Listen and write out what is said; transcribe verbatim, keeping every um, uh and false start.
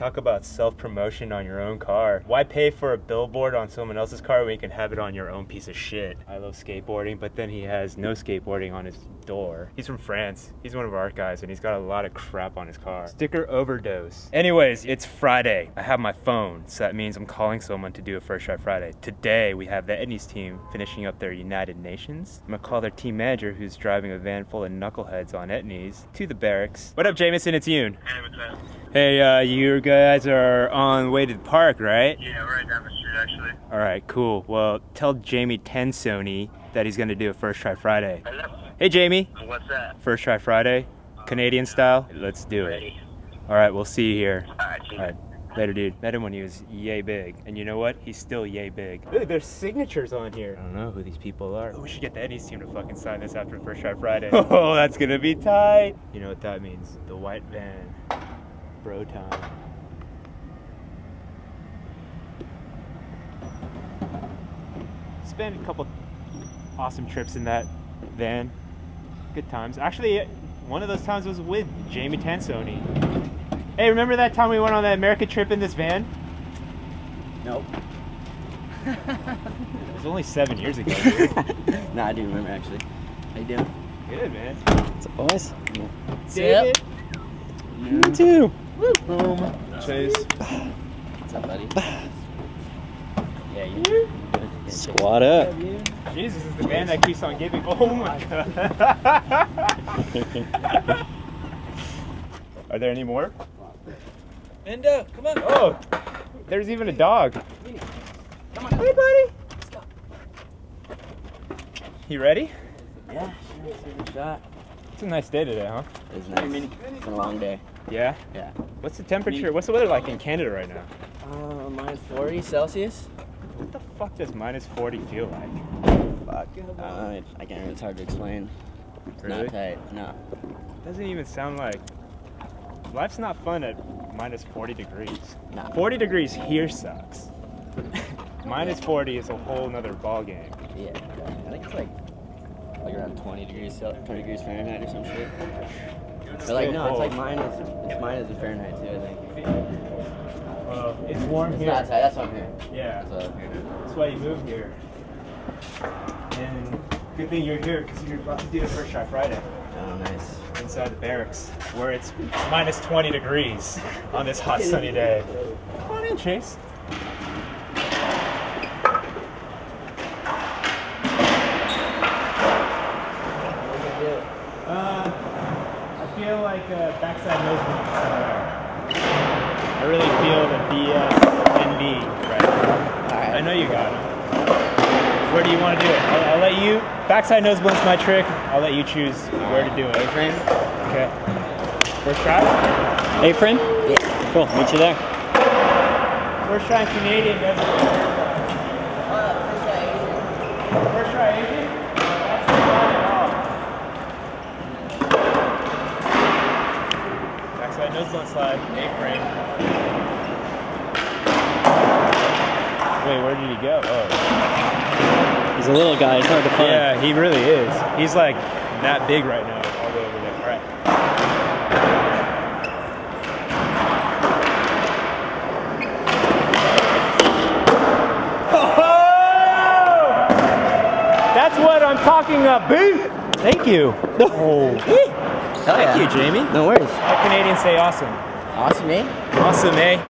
Talk about self-promotion on your own car. Why pay for a billboard on someone else's car when you can have it on your own piece of shit? I love skateboarding, but then he has no skateboarding on his door. He's from France. He's one of our guys, and he's got a lot of crap on his car. Sticker overdose. Anyways, it's Friday. I have my phone, so that means I'm calling someone to do a First Try Friday. Today, we have the Etnies team finishing up their United Nations. I'm gonna call their team manager, who's driving a van full of knuckleheads on Etnies, to the barracks. What up, Jamison? It's Yoon. Hey, what's up? Hey, uh, you guys are on the way to the park, right? Yeah, we're right down the street, actually. All right, cool. Well, tell Jamie Tancowny that he's gonna do a First Try Friday. Hello. Hey, Jamie. What's that? First Try Friday, uh, Canadian yeah. style. Let's do Ready. it. All right, we'll see you here. All right, All right. Later, dude. Met him when he was yay big, and you know what? He's still yay big. Look, there's signatures on here. I don't know who these people are. Oh, we should get the Etnies team to fucking sign this after First Try Friday. Oh, that's gonna be tight. You know what that means? The white van. Bro time. Spent a couple awesome trips in that van. Good times. Actually, one of those times was with Jamie Tancowny. Hey, remember that time we went on that America trip in this van? Nope. It was only seven years ago. Nah, I do remember actually. How you doing? Good, man. What's up, boys? David. Yep. You yeah. too. Woo. Boom. Chase. What's up, buddy? Yeah, you do. Squat up. Jesus is the man that keeps on giving. Oh my god. Are there any more? Endo, come on. Oh, there's even a dog. Come on. Hey, buddy. Let's go. You ready? Yeah, sure. Let's give it a shot. It's a nice day today, huh? It's nice. It's a long day. Yeah? Yeah. What's the temperature? What's the weather like in Canada right now? Uh, minus forty Celsius. What the fuck does minus forty feel like? Fuck. Uh, I can't, it's hard to explain. It's really? Not tight, no. It doesn't even sound like... Life's not fun at minus forty degrees. Nah. forty degrees here sucks. minus forty is a whole nother ball game. Yeah, I think it's like, like around twenty degrees, twenty degrees Fahrenheit or some shit. But like, no, it's like minus, it's minus in Fahrenheit too, I think. Well, it's warm it's here. It's not outside, that's why I'm here. Yeah, that's, I'm here. That's why you moved here. And good thing you're here, because you're about to do the First Try Friday. Oh, nice. Inside the barracks, where it's minus twenty degrees on this hot sunny day. Come on in, Chase. Uh, I feel like a backside nosebleed. I really feel the B S N B right now. All right. I know you got it. Where do you want to do it? I'll, I'll let you. Backside nosebleed's my trick. I'll let you choose where to do it. A-frame? Okay. First try? A-frame? Yeah. Cool, meet you there. First try Canadian, guys. Uh, first try Asian. First try Asian? That's the line. Backside nosebleed slide, A-frame. Wait, where did he go? Oh. He's a little guy, it's hard to find. Yeah, he really is. He's like that big right now, all the way over there. All right. Oh! That's what I'm talking about. Thank you. Oh. Thank yeah. you, Jamie. No worries. How Canadians say awesome. Awesome, eh? Awesome, eh?